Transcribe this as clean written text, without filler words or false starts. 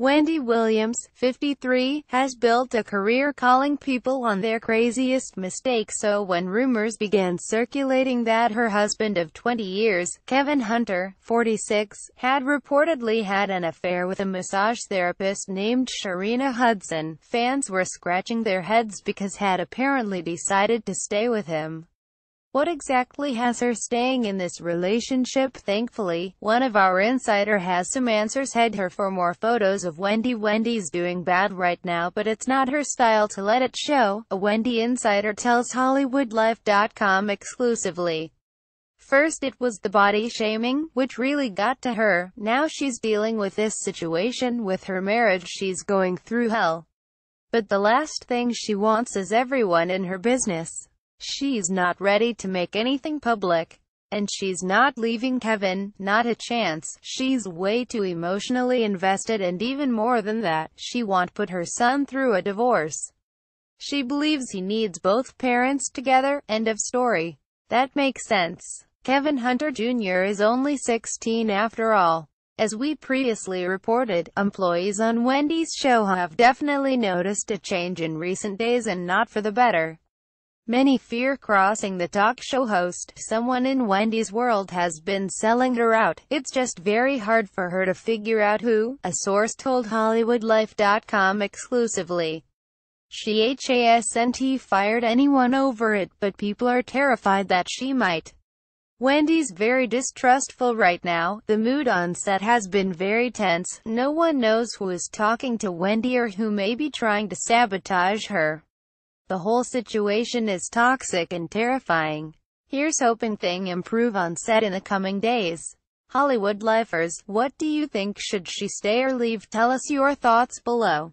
Wendy Williams, 53, has built a career calling people on their craziest mistakes, so when rumors began circulating that her husband of 20 years, Kevin Hunter, 46, had reportedly had an affair with a massage therapist named Sharina Hudson, fans were scratching their heads because had apparently decided to stay with him. What exactly has her staying in this relationship? Thankfully, one of our insider has some answers. Head her for more photos of Wendy. Wendy's doing bad right now, but it's not her style to let it show, a Wendy insider tells HollywoodLife.com exclusively. First it was the body shaming, which really got to her. Now she's dealing with this situation with her marriage. She's going through hell. But the last thing she wants is everyone in her business. She's not ready to make anything public. And she's not leaving Kevin, not a chance. She's way too emotionally invested, and even more than that, she won't put her son through a divorce. She believes he needs both parents together. End of story. That makes sense. Kevin Hunter Jr. is only 16 after all. As we previously reported, employees on Wendy's show have definitely noticed a change in recent days, and not for the better. Many fear crossing the talk show host. Someone in Wendy's world has been selling her out. It's just very hard for her to figure out who, a source told HollywoodLife.com exclusively. She hasn't fired anyone over it, but people are terrified that she might. Wendy's very distrustful right now. The mood on set has been very tense. No one knows who is talking to Wendy or who may be trying to sabotage her. The whole situation is toxic and terrifying. Here's hoping things improve on set in the coming days. Hollywood lifers, what do you think? Should she stay or leave? Tell us your thoughts below.